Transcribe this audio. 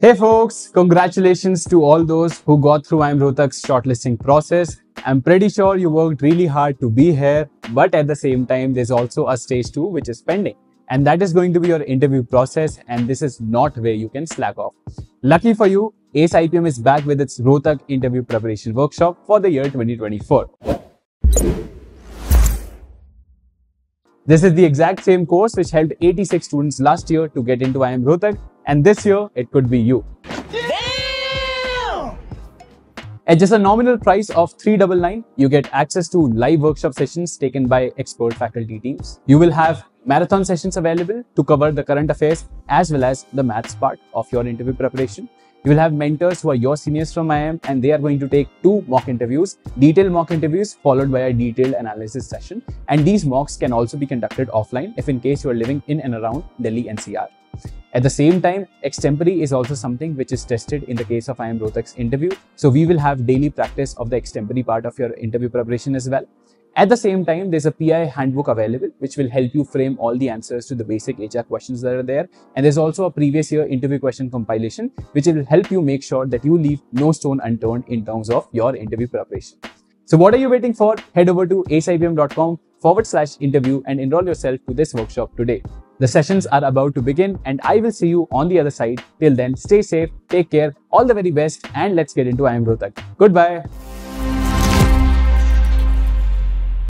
Hey folks, congratulations to all those who got through IIM Rohtak's shortlisting process. I'm pretty sure you worked really hard to be here, but at the same time, there's also a stage 2 which is pending. And that is going to be your interview process, and this is not where you can slack off. Lucky for you, Ace IPM is back with its Rohtak interview preparation workshop for the year 2024. This is the exact same course which helped 86 students last year to get into IIM Rohtak. And this year, it could be you. Damn! At just a nominal price of 399, you get access to live workshop sessions taken by expert faculty teams. You will have marathon sessions available to cover the current affairs as well as the maths part of your interview preparation. You will have mentors who are your seniors from IIM, and they are going to take 2 mock interviews, detailed mock interviews followed by a detailed analysis session. And these mocks can also be conducted offline if in case you are living in and around Delhi NCR. At the same time, extempore is also something which is tested in the case of IIM Rohtak's interview. So we will have daily practice of the extempore part of your interview preparation as well. At the same time, there's a PI handbook available, which will help you frame all the answers to the basic HR questions that are there. And there's also a previous year interview question compilation, which will help you make sure that you leave no stone unturned in terms of your interview preparation. So what are you waiting for? Head over to aceipm.com/interview and enroll yourself to this workshop today. The sessions are about to begin, and I will see you on the other side. Till then, stay safe, take care, all the very best, and let's get into IIM Rohtak. Goodbye.